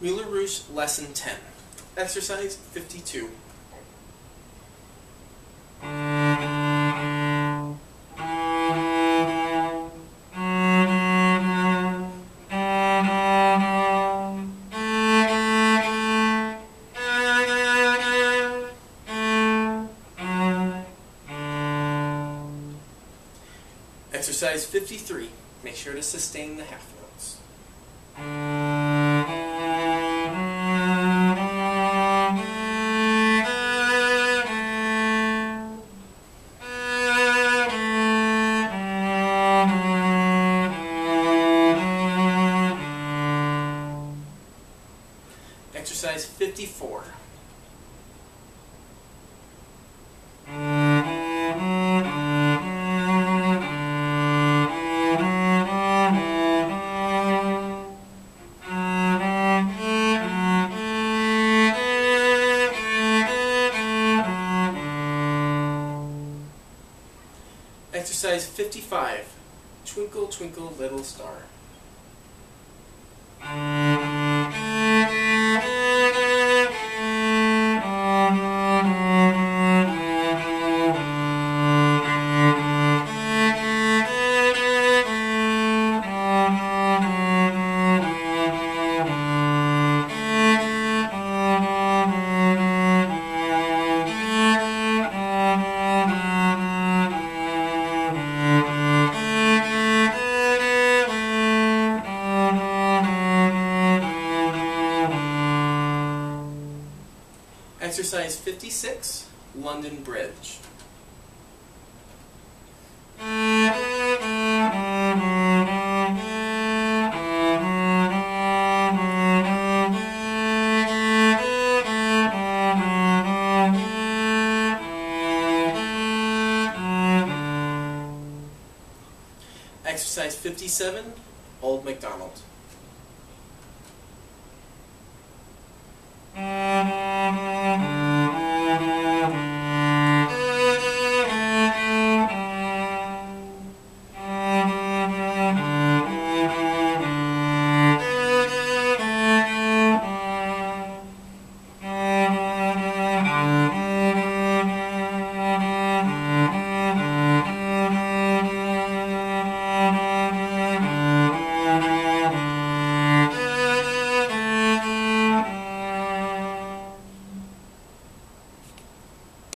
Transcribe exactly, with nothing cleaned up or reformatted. Muller Rusch Lesson ten, Exercise fifty-two. Exercise fifty-three. Make sure to sustain the half notes. Exercise fifty-four. Exercise fifty-five, Twinkle, Twinkle, Little Star. Exercise fifty-six, London Bridge. Exercise fifty-seven, Old MacDonald. Thank you.